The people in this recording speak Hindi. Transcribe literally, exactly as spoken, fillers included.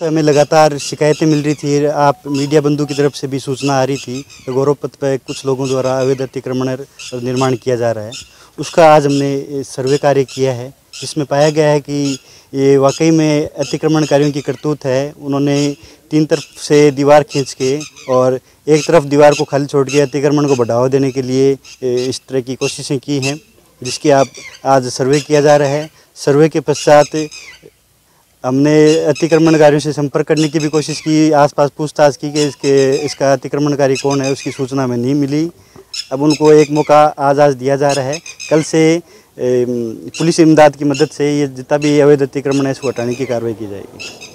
तो हमें लगातार शिकायतें मिल रही थी। आप मीडिया बंधु की तरफ से भी सूचना आ रही थी, गौरव पथ पर कुछ लोगों द्वारा अवैध अतिक्रमण निर्माण किया जा रहा है। उसका आज हमने सर्वे कार्य किया है, जिसमें पाया गया है कि ये वाकई में अतिक्रमणकारियों की करतूत है। उन्होंने तीन तरफ से दीवार खींच के और एक तरफ दीवार को खाली छोड़ के अतिक्रमण को बढ़ावा देने के लिए इस तरह की कोशिशें की हैं, जिसकी आप आज सर्वे किया जा रहा है। सर्वे के पश्चात हमने अतिक्रमणकारियों से संपर्क करने की भी कोशिश की, आसपास पूछताछ की कि इसके इसका अतिक्रमणकारी कौन है, उसकी सूचना में नहीं मिली। अब उनको एक मौका आज आज दिया जा रहा है। कल से पुलिस इमदाद की मदद से ये जितना भी अवैध अतिक्रमण है इसको हटाने की कार्रवाई की जाएगी।